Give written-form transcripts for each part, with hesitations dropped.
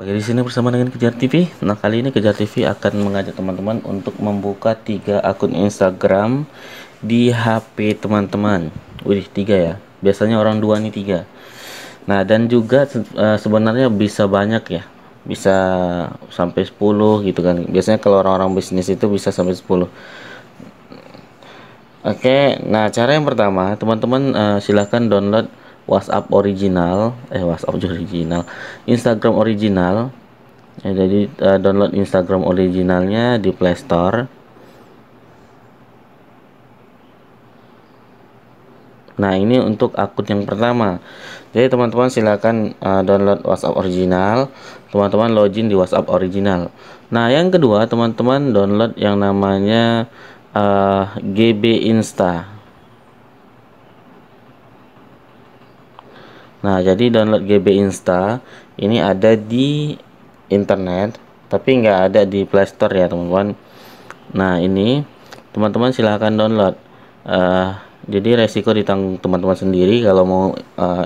Lagi di sini bersama dengan Kejar TV. Nah, kali ini Kejar TV akan mengajak teman-teman untuk membuka 3 akun Instagram di HP teman-teman. Wih, 3 ya. Biasanya orang 2 nih 3. Nah, dan juga sebenarnya bisa banyak ya. Bisa sampai 10 gitu kan. Biasanya kalau orang-orang bisnis itu bisa sampai 10. Oke, nah cara yang pertama, teman-teman silahkan download WhatsApp original, Instagram original. Ya, jadi download Instagram originalnya di Play Store. Nah, ini untuk akun yang pertama. Jadi teman-teman silahkan download WhatsApp original. Teman-teman login di WhatsApp original. Nah, yang kedua, teman-teman download yang namanya GB Insta. Nah, jadi download GB Insta ini ada di internet, tapi nggak ada di Play Store ya teman-teman. Nah, ini teman-teman silahkan download. Jadi resiko ditanggung teman-teman sendiri kalau mau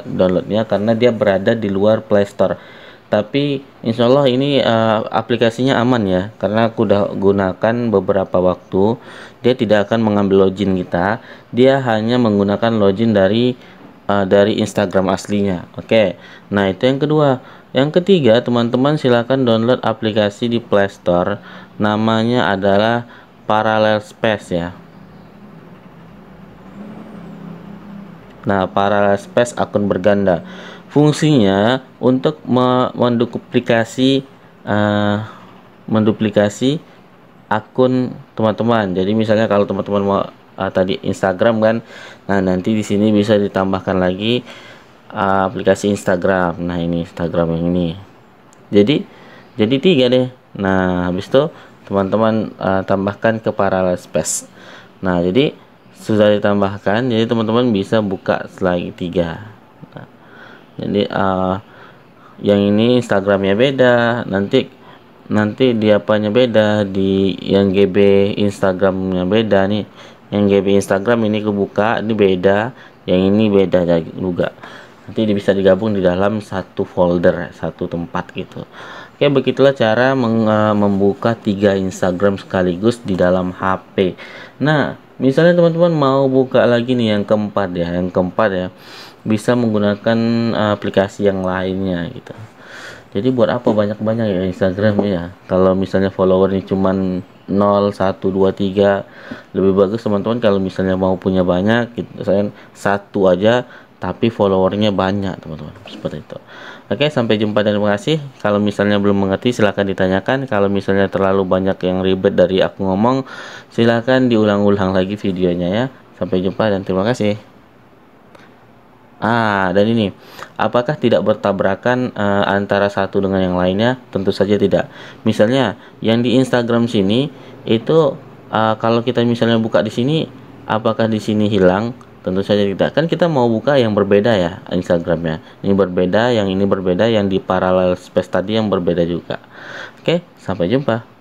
downloadnya, karena dia berada di luar Play Store. Tapi insya Allah ini aplikasinya aman ya, karena aku udah gunakan beberapa waktu. Dia tidak akan mengambil login kita, dia hanya menggunakan login dari Instagram aslinya. Oke. Nah, itu yang kedua. Yang ketiga, teman-teman silahkan download aplikasi di Play Store. Namanya adalah Parallel Space ya. Nah, Parallel Space akun berganda. Fungsinya untuk menduplikasi akun teman-teman. Jadi misalnya kalau teman-teman mau tadi Instagram kan, nah nanti di sini bisa ditambahkan lagi aplikasi Instagram. Nah, ini Instagram yang ini. Jadi 3 deh. Nah, habis itu teman-teman tambahkan ke Parallel Space. Nah, jadi sudah ditambahkan, jadi teman-teman bisa buka lagi 3. Nah, jadi yang ini Instagramnya beda, nanti di apanya beda, di yang GB Instagramnya beda nih. Yang GB Instagram ini kebuka, ini beda, yang ini beda juga. Nanti bisa digabung di dalam satu folder, satu tempat gitu. Oke, begitulah cara membuka 3 Instagram sekaligus di dalam HP. Nah, misalnya teman-teman mau buka lagi nih yang keempat ya, bisa menggunakan aplikasi yang lainnya gitu. Jadi buat apa banyak-banyak ya Instagram ya, kalau misalnya followernya cuman 0, 1, 2, 3. Lebih bagus teman-teman kalau misalnya mau punya banyak gitu, saya 1 aja tapi followernya banyak teman-teman, seperti itu. Oke, sampai jumpa dan terima kasih. Kalau misalnya belum mengerti silahkan ditanyakan. Kalau misalnya terlalu banyak yang ribet dari aku ngomong, silahkan diulang-ulang lagi videonya ya. Sampai jumpa dan terima kasih. Dan ini, apakah tidak bertabrakan antara satu dengan yang lainnya? Tentu saja tidak. Misalnya yang di Instagram sini itu kalau kita misalnya buka di sini, apakah di sini hilang? Tentu saja tidak. Kan kita mau buka yang berbeda ya Instagramnya. Ini berbeda, yang di Parallel Space tadi yang berbeda juga. Oke, sampai jumpa.